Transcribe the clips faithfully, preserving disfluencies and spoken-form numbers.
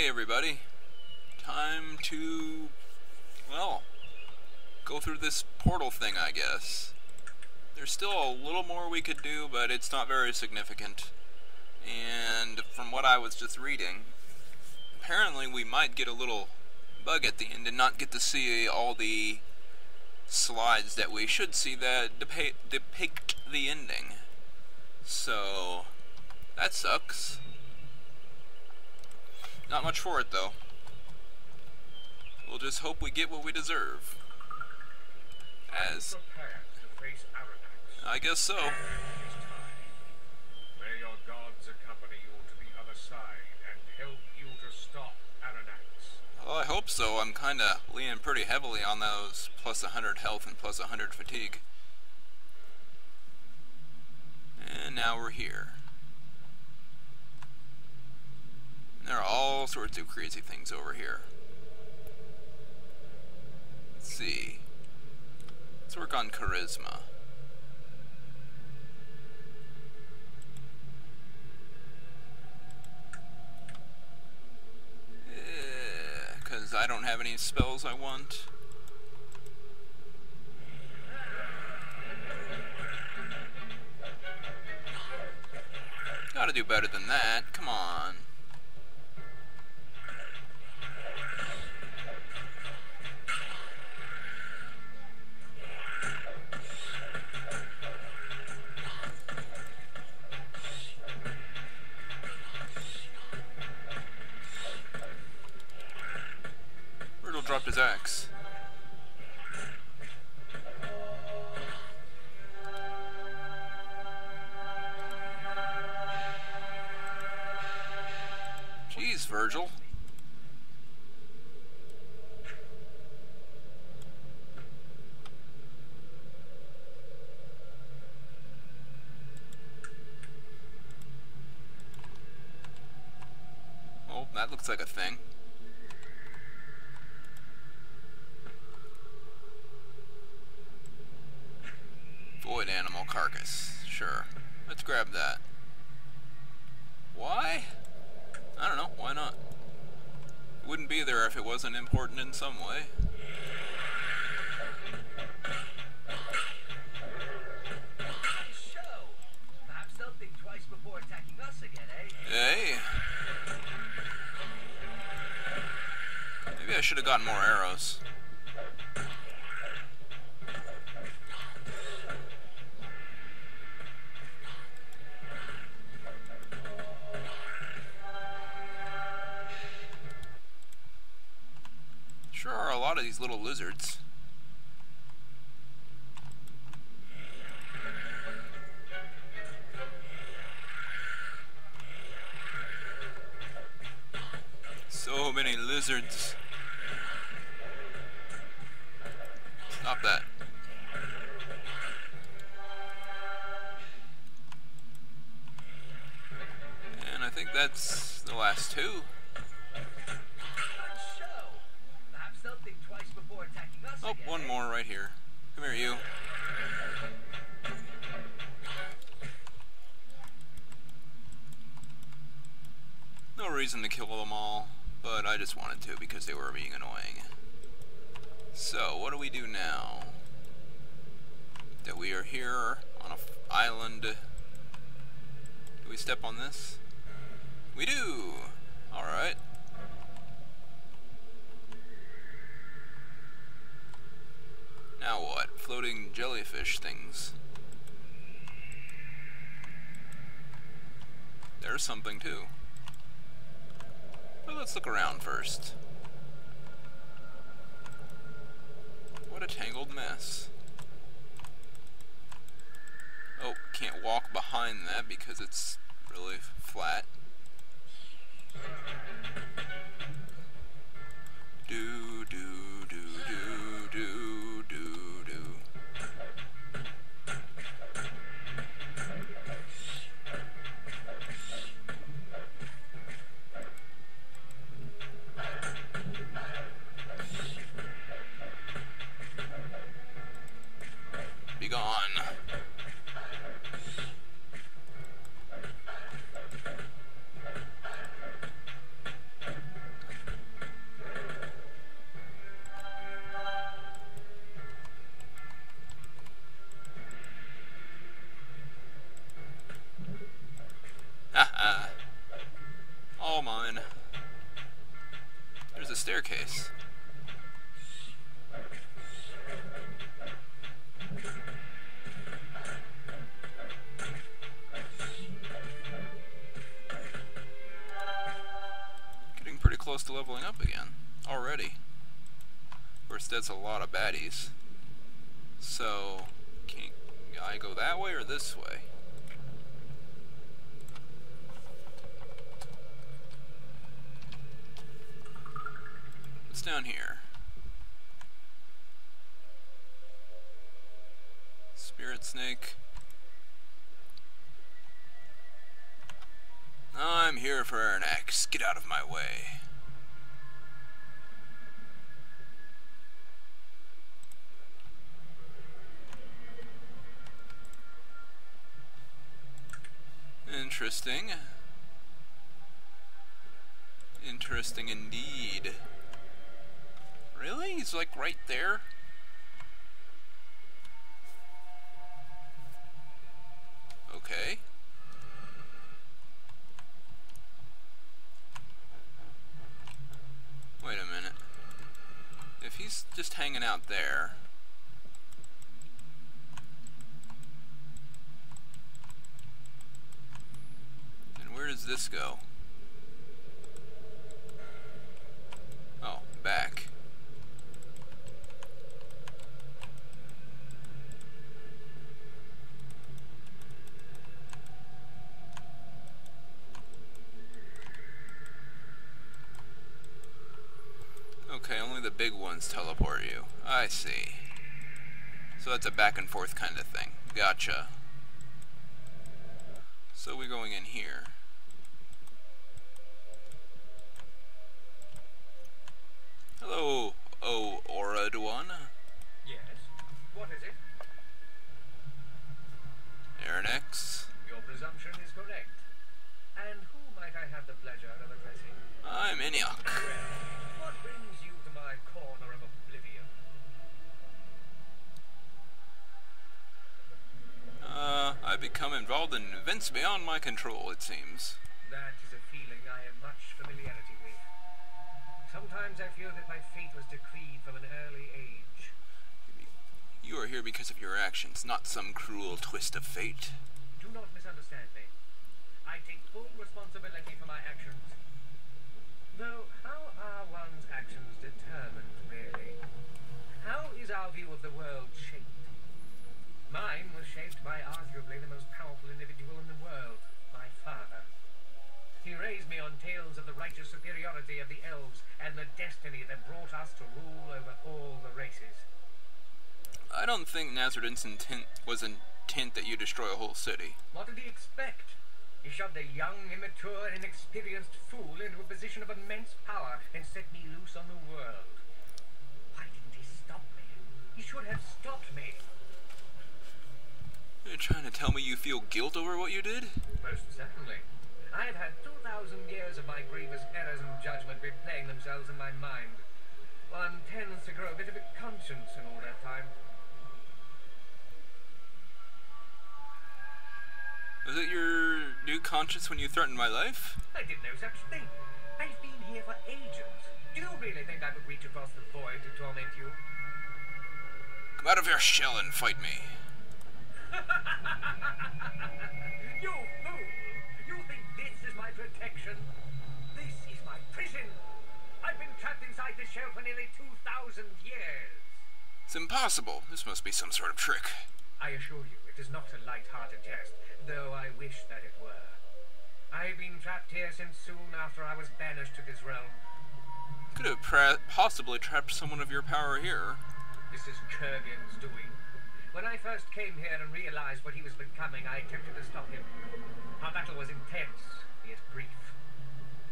Hey everybody, time to, well, go through this portal thing, I guess. There's still a little more we could do, but it's not very significant. And from what I was just reading, apparently we might get a little bug at the end and not get to see all the slides that we should see that depa- depict the ending. So, that sucks. Not much for it, though. We'll just hope we get what we deserve. As... I guess so. May your gods accompany you to the other side and help you to stop Arronax. Well, I hope so. I'm kinda leaning pretty heavily on those plus one hundred health and plus one hundred fatigue. And now we're here. There are all sorts of crazy things over here. Let's see. Let's work on charisma. Because I don't have any spells I want. Gotta do better than that. Come on. Dropped his axe. Jeez, Virgil. Oh, that looks like a thing. Carcass. Sure. Let's grab that. Why? I don't know. Why not? It wouldn't be there if it wasn't important in some way. So, perhaps they'll think twice before attacking us again, eh? Hey. Maybe I should have gotten more arrows. Sure are a lot of these little lizards. So many lizards. Stop that. And I think that's the last two. Oh, one more right here. Come here, you. No reason to kill them all, but I just wanted to because they were being annoying. So, what do we do now? That we are here on an island. Do we step on this? We do! Alright. Now what? Floating jellyfish things. There's something too. Well, let's look around first. What a tangled mess. Oh, can't walk behind that because it's really flat. Do, do, do, do, do. all mine. There's a staircase. Getting pretty close to leveling up again already. Of course, that's a lot of baddies. So, can I go that way or this way? What's down here? Spirit snake. I'm here for Arronax. Get out of my way. Interesting. Interesting indeed. Really? He's like right there? Okay. Wait a minute. If he's just hanging out there... then where does this go? Oh, back. Okay, only the big ones teleport you. I see. So that's a back and forth kind of thing. Gotcha. So we're going in here. Hello, oh Auradon. Yes. What is it? Arronax. Your presumption is correct. And who might I have the pleasure of addressing? I'm Eniok. Well, what brings you to my corner of oblivion? Uh, I've become involved in events beyond my control, it seems. That is a feeling I have much familiarity with. Sometimes I feel that my fate was decreed from an early age. You are here because of your actions, not some cruel twist of fate. Do not misunderstand me. I take full responsibility for my actions. Though, how are one's actions determined, really? How is our view of the world shaped? Mine was shaped by arguably the most powerful individual in the world, my father. He raised me on tales of the righteous superiority of the elves and the destiny that brought us to rule over all the races. I don't think Nazardin's intent was intent that you destroy a whole city. What did he expect? He shoved a young, immature, and inexperienced fool into a position of immense power and set me loose on the world. Why didn't he stop me? He should have stopped me. You're trying to tell me you feel guilt over what you did? Most certainly. I've had two thousand years of my grievous errors and judgment replaying themselves in my mind. One tends to grow a bit of a conscience in all that time. Was it your new conscience when you threatened my life? I did no such thing. I've been here for ages. Do you really think I would reach across the void to torment you? Come out of your shell and fight me. You fool! You think this is my protection? This is my prison. I've been trapped inside this shell for nearly two thousand years. It's impossible. This must be some sort of trick. I assure you, it is not a light-hearted jest, though I wish that it were. I've been trapped here since soon after I was banished to this realm. Could have possibly trapped someone of your power here. This is Kurgan's doing. When I first came here and realized what he was becoming, I attempted to stop him. Our battle was intense, yet brief.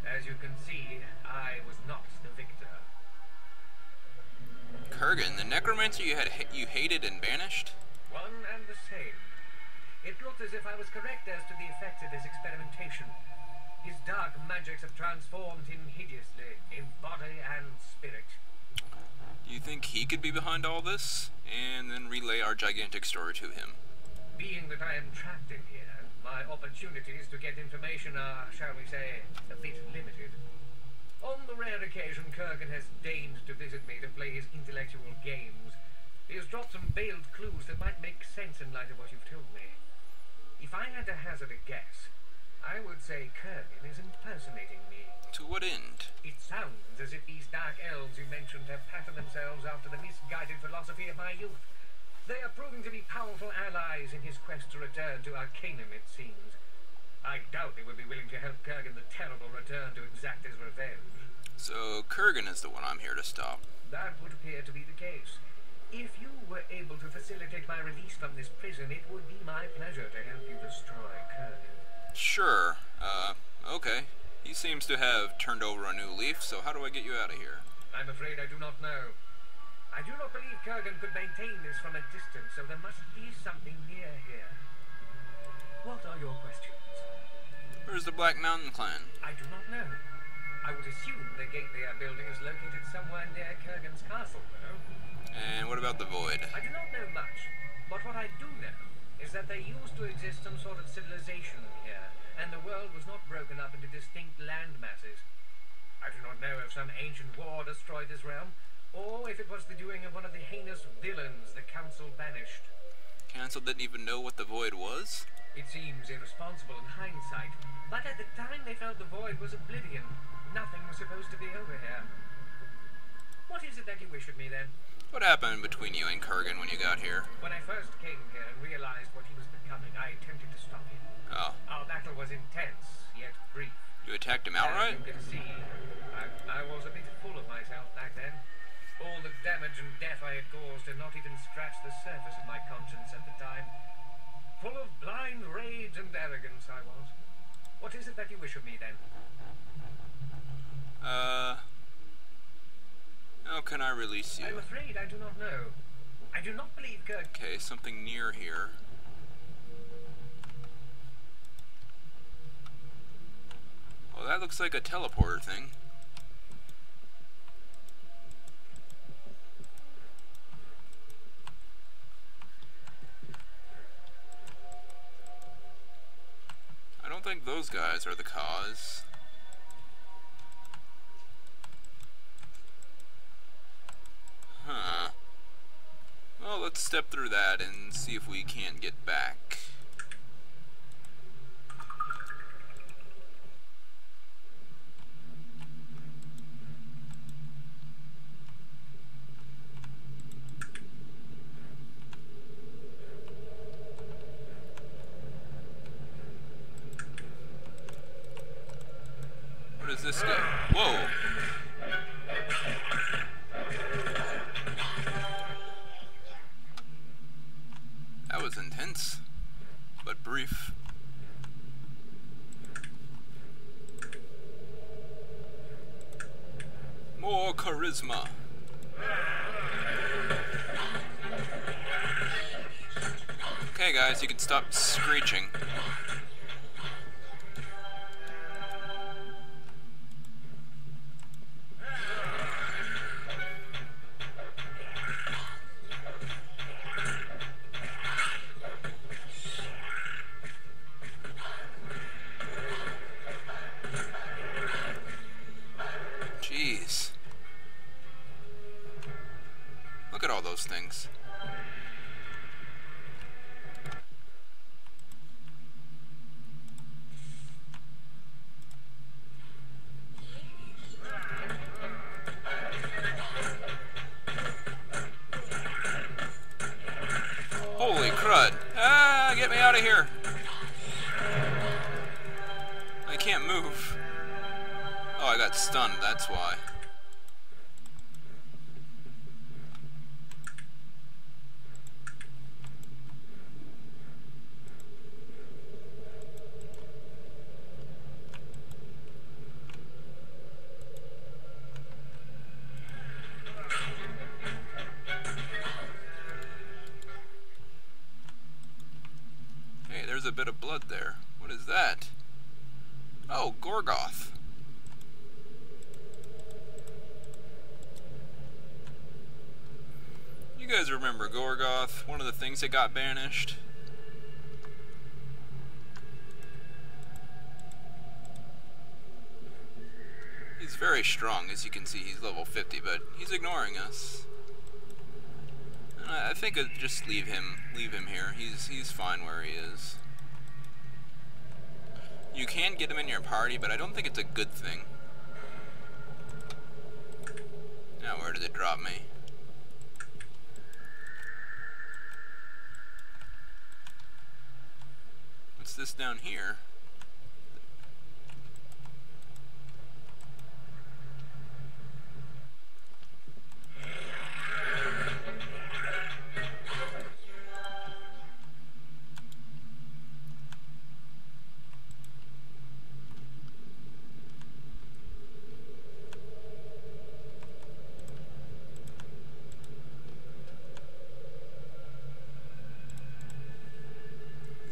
As you can see, I was not the victor. Kurgan, the necromancer you had you hated and banished? One and the same. It looked as if I was correct as to the effects of his experimentation. His dark magics have transformed him hideously, in body and spirit. Do you think he could be behind all this? And then relay our gigantic story to him. Being that I am trapped in here, my opportunities to get information are, shall we say, a bit limited. Kurgan has deigned to visit me to play his intellectual games. He has dropped some veiled clues that might make sense in light of what you've told me. If I had to hazard a guess, I would say Kurgan is impersonating me. To what end? It sounds as if these dark elves you mentioned have patterned themselves after the misguided philosophy of my youth. They are proving to be powerful allies in his quest to return to Arcanum, it seems. I doubt they would be willing to help Kurgan the Terrible return to exact his revenge. So Kurgan is the one I'm here to stop. That would appear to be the case. If you were able to facilitate my release from this prison, it would be my pleasure to help you destroy Kurgan. Sure. Uh, okay. He seems to have turned over a new leaf, so how do I get you out of here? I'm afraid I do not know. I do not believe Kurgan could maintain this from a distance, so there must be something near here. What are your questions? Where's the Black Mountain Clan? I do not know. I would assume the gate they are building is located somewhere near Kurgan's castle, though. And what about the Void? I do not know much, but what I do know is that there used to exist some sort of civilization here, and the world was not broken up into distinct land masses. I do not know if some ancient war destroyed this realm, or if it was the doing of one of the heinous villains the Council banished. Council didn't even know what the Void was? It seems irresponsible in hindsight, but at the time they felt the Void was oblivion. Nothing was supposed to be over here. What is it that you wish of me, then? What happened between you and Kurgan when you got here? When I first came here and realized what he was becoming, I attempted to stop him. Oh. Our battle was intense, yet brief. You attacked him outright? As you can see, I, I was a bit full of myself back then. All the damage and death I had caused had not even scratched the surface of my conscience at the time. Full of blind rage and arrogance I was. What is it that you wish of me, then? Uh... How can I release you? I'm afraid I do not know. I do not believe Kirk... Okay, something near here. Well, that looks like a teleporter thing. I don't think those guys are the cause. Huh. Well, let's step through that and see if we can get back. This guy. Whoa! That was intense, but brief. More charisma. Okay, guys, you can stop screeching. Things. Holy crud! Ah, get me out of here! I can't move. Oh, I got stunned, that's why. A bit of blood there. What is that? Oh, Gorgoth. You guys remember Gorgoth? One of the things that got banished. He's very strong. As you can see, he's level fifty, but he's ignoring us. And I, I think I'd just leave him. Leave him here. He's he's fine where he is. You can get him in your party, but I don't think it's a good thing. Now, where did it drop me? What's this down here?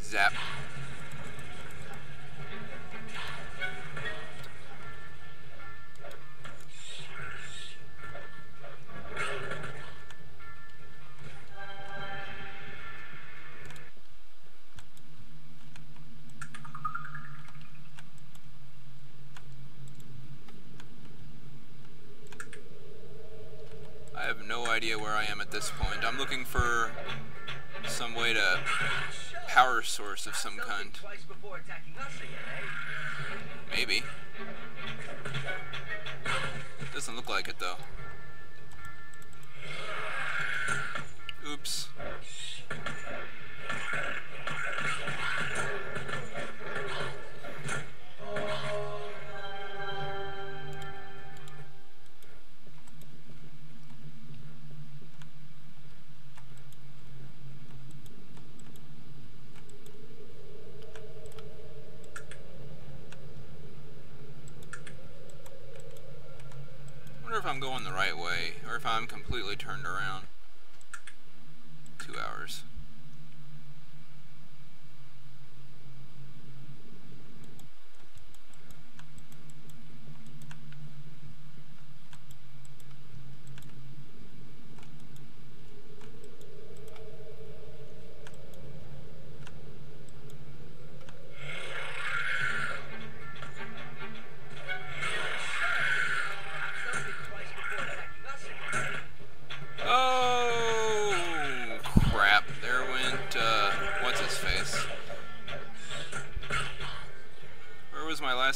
Zap. I have no idea where I am at this point. I'm looking for some way to power source of some kind. Maybe. Doesn't look like it though. Oops. I'm going the right way, or if I'm completely turned around. Two hours.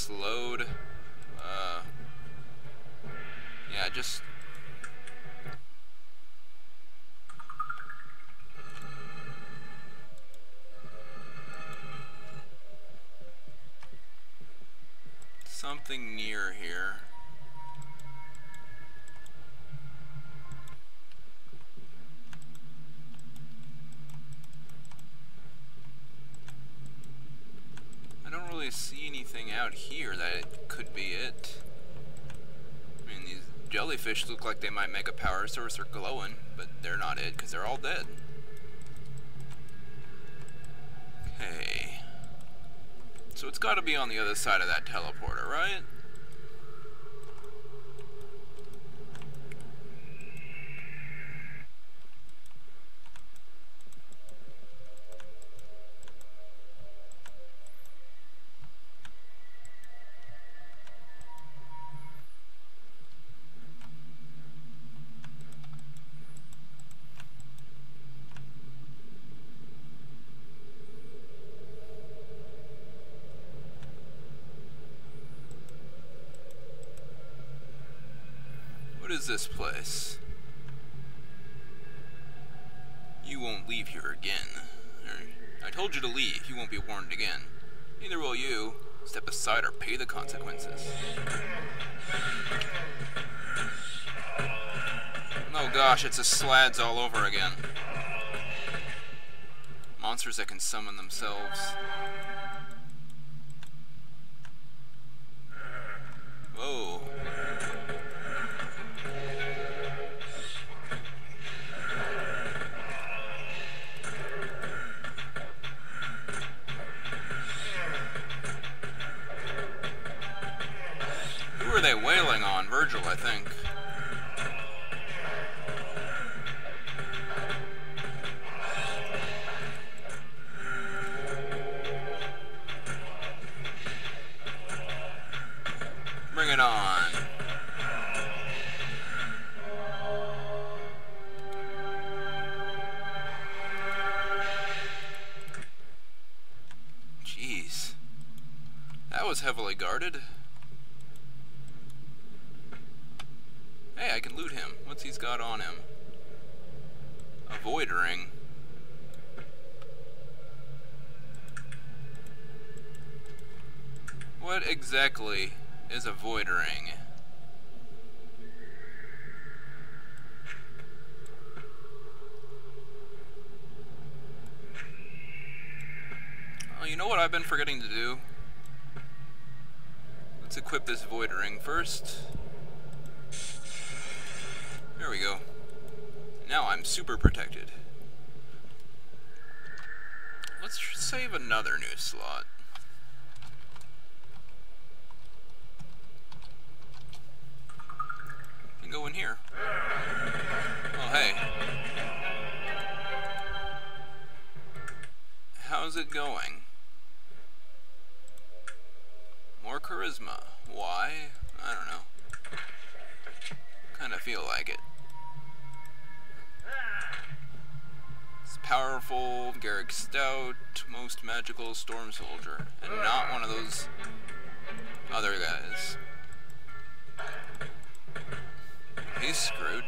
Load. Uh, yeah, just something near here. See anything out here that it could be it. I mean, these jellyfish look like they might make a power source or glowing, but they're not it because they're all dead. Okay. So it's got to be on the other side of that teleporter, right? What is this place? You won't leave here again. I told you to leave. You won't be warned again. Neither will you. Step aside or pay the consequences. Oh gosh, it's a slads all over again. Monsters that can summon themselves. Whoa. Virgil, I think. Bring it on. heavily guarded. Hey, I can loot him. What's he's got on him? A void ring. What exactly is a void ring? Oh, you know what I've been forgetting to do? Let's equip this void ring first. There we go. Now I'm super protected. Let's save another new slot. And go in here. Oh, hey. How's it going? More charisma. Why? I don't know. Kinda feel like it. It's powerful, Garrick Stout, most magical storm soldier, and not one of those other guys. He's screwed.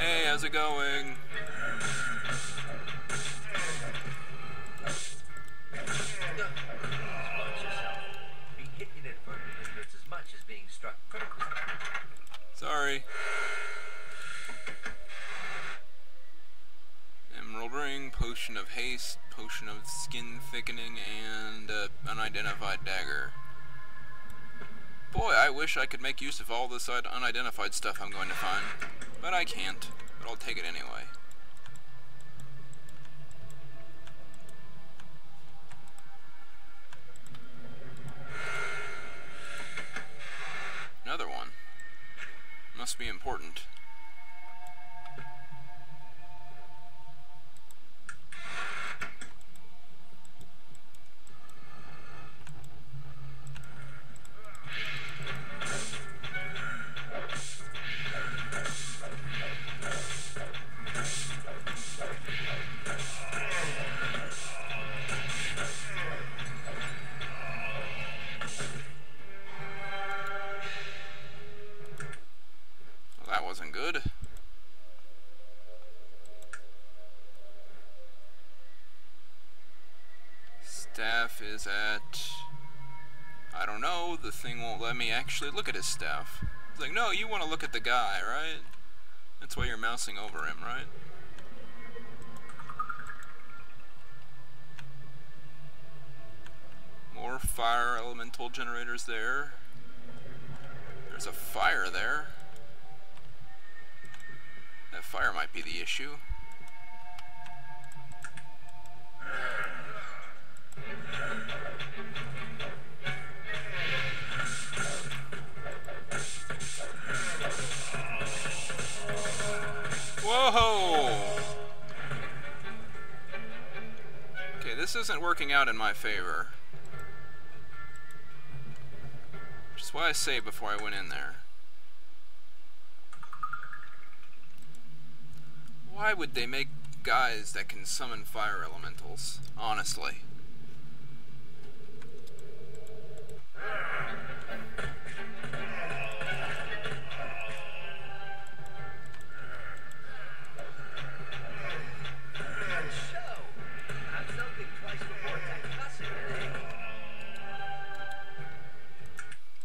Hey, how's it going? Sorry. Emerald ring, potion of haste, potion of skin thickening, and uh, unidentified dagger. Boy, I wish I could make use of all this unidentified stuff I'm going to find, but I can't. But I'll take it anyway. Another one. Must be important. Actually look at his staff. It's like, no, you want to look at the guy, right? That's why you're mousing over him, right? More fire elemental generators there. There's a fire there. That fire might be the issue. This isn't working out in my favor. Which is why I saved before I went in there. Why would they make guys that can summon fire elementals? Honestly.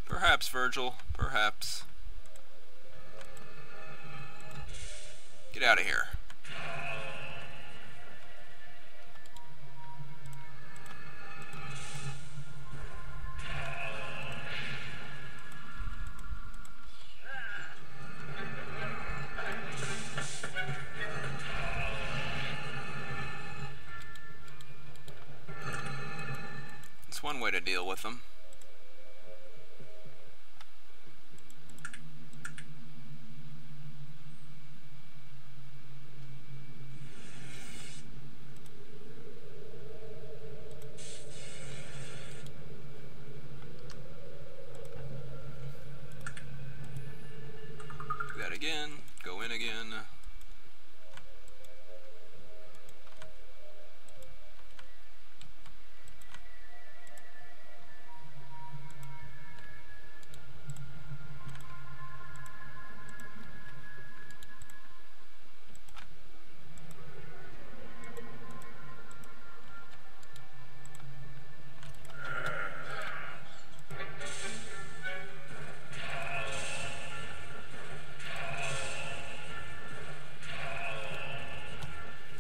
Perhaps, Virgil. Perhaps. Get out of here. It's one way to deal with them. again, go in again.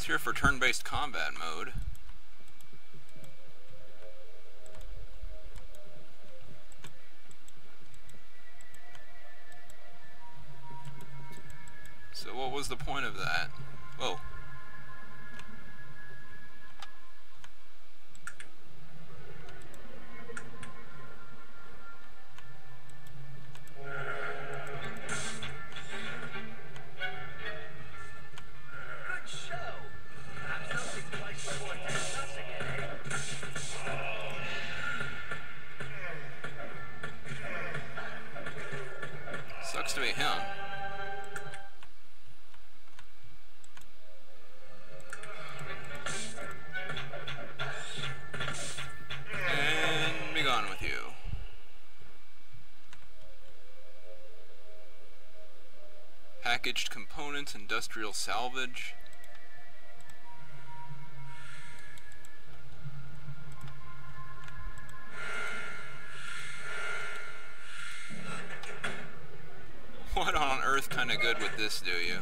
Here for turn-based combat mode. So what was the point of that? Whoa. Packaged components, industrial salvage. What on earth kind of good with this do you?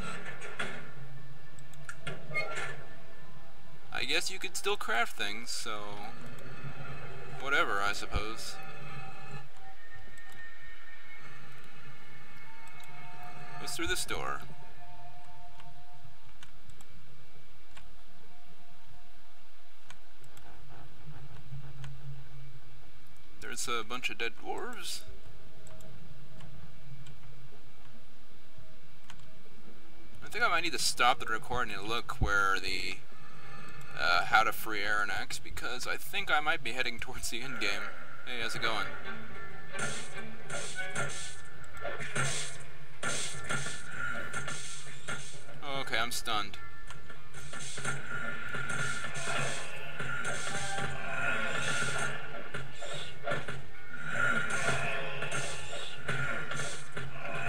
I guess you could still craft things, so whatever, I suppose. Let's through this door. There's a bunch of dead dwarves. I think I might need to stop the recording and look where the uh, how to free Arronax, because I think I might be heading towards the end game. Hey, how's it going? Okay, I'm stunned.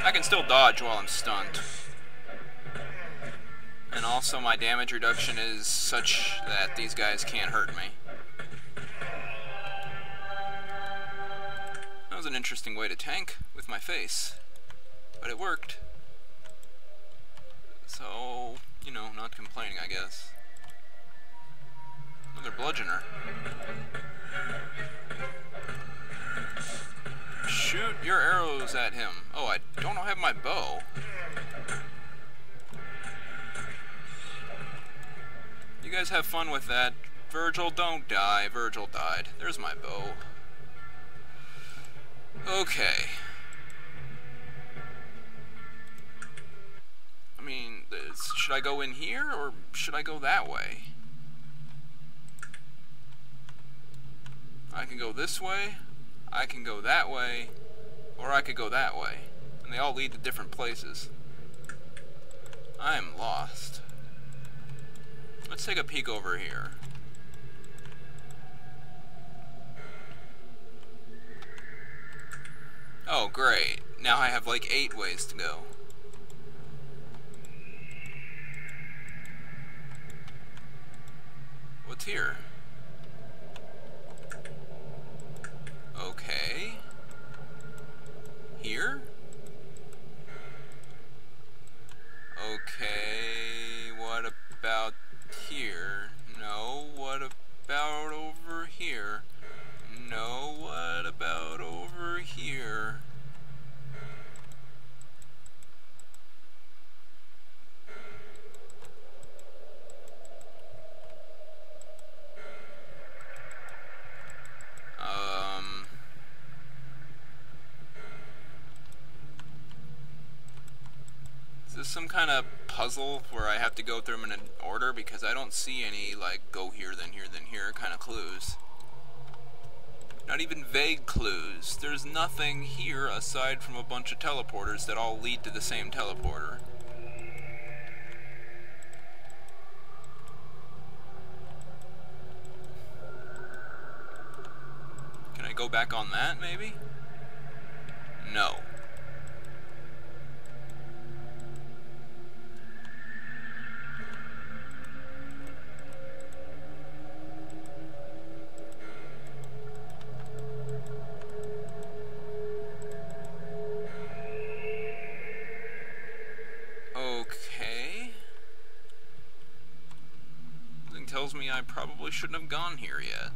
I can still dodge while I'm stunned. And also my damage reduction is such that these guys can't hurt me. That was an interesting way to tank with my face. But it worked. So, you know, not complaining, I guess. Another bludgeoner. Shoot your arrows at him. Oh, I don't have my bow. You guys have fun with that. Virgil, don't die. Virgil died. There's my bow. Okay. I mean, should I go in here, or should I go that way? I can go this way, I can go that way, or I could go that way. And they all lead to different places. I am lost. Let's take a peek over here. Oh, great. Now I have like eight ways to go. What's here? Okay. Here? Okay, what about here? No, what about over here? No, what about over here? Some kind of puzzle where I have to go through them in order, because I don't see any like go here then here then here kind of clues. Not even vague clues. There's nothing here aside from a bunch of teleporters that all lead to the same teleporter. Can I go back on that, maybe? No. Me, I probably shouldn't have gone here yet.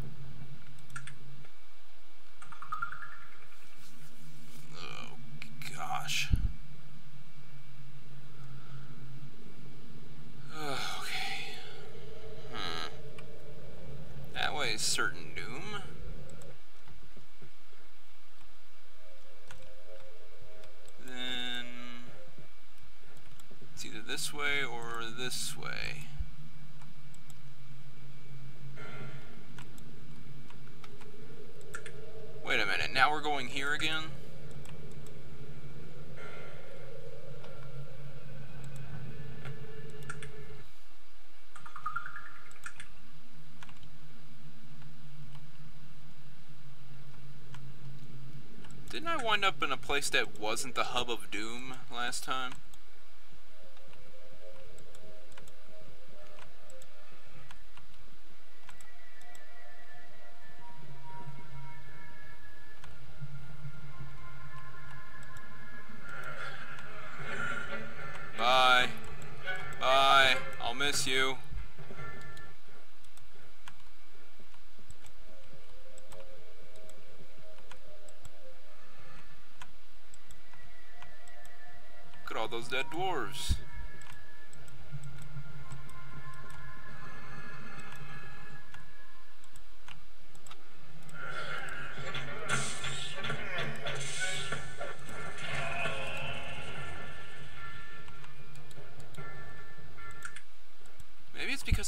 Oh, gosh. Oh, okay. Hmm. That way is certain doom. Then it's either this way or this way. Wait a minute, now we're going here again? Didn't I wind up in a place that wasn't the hub of doom last time? You. Look at all those dead dwarves.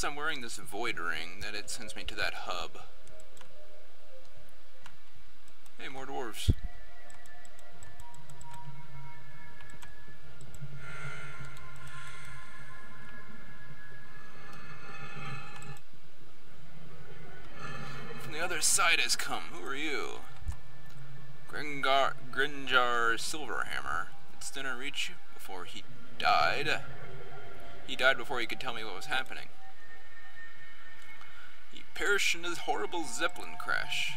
I'm wearing this void ring that it sends me to that hub. Hey, more dwarves. From the other side has come. Who are you? Gringar, Gringar Silverhammer. Its dinner reach before he died. He died before he could tell me what was happening. Perish in this horrible Zeppelin crash.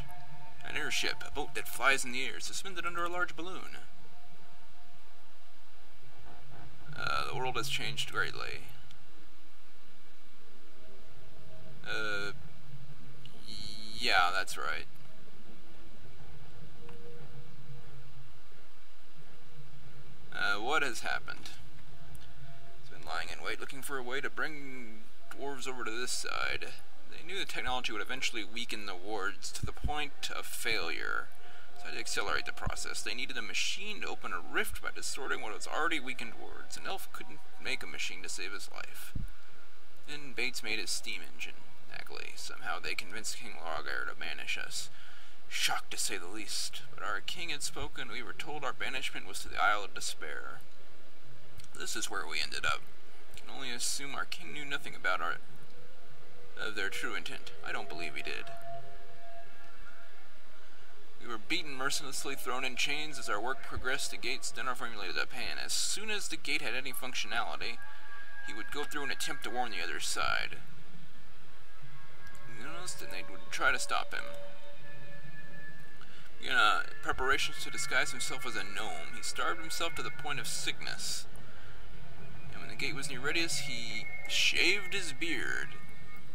An airship, a boat that flies in the air, suspended under a large balloon. Uh, the world has changed greatly. Uh, yeah, that's right. Uh, what has happened? It's been lying in wait, looking for a way to bring dwarves over to this side. They knew the technology would eventually weaken the wards to the point of failure. So to accelerate the process, they needed a machine to open a rift by distorting what was already weakened wards. An elf couldn't make a machine to save his life. Then Bates made his steam engine. Exactly. Somehow they convinced King Logair to banish us. Shocked to say the least. But our king had spoken. We were told our banishment was to the Isle of Despair. This is where we ended up. I can only assume our king knew nothing about our... of their true intent. I don't believe he did. We were beaten mercilessly, thrown in chains. As our work progressed, the gate's dinner formulated a plan. As soon as the gate had any functionality, he would go through an attempt to warn the other side. You noticed, and they would try to stop him. In uh, preparations to disguise himself as a gnome, he starved himself to the point of sickness. And when the gate was near Radius, he shaved his beard.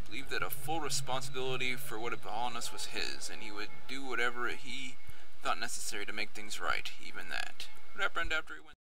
Believed that a full responsibility for what had befallen us was his, and he would do whatever he thought necessary to make things right, even that. What happened after he went?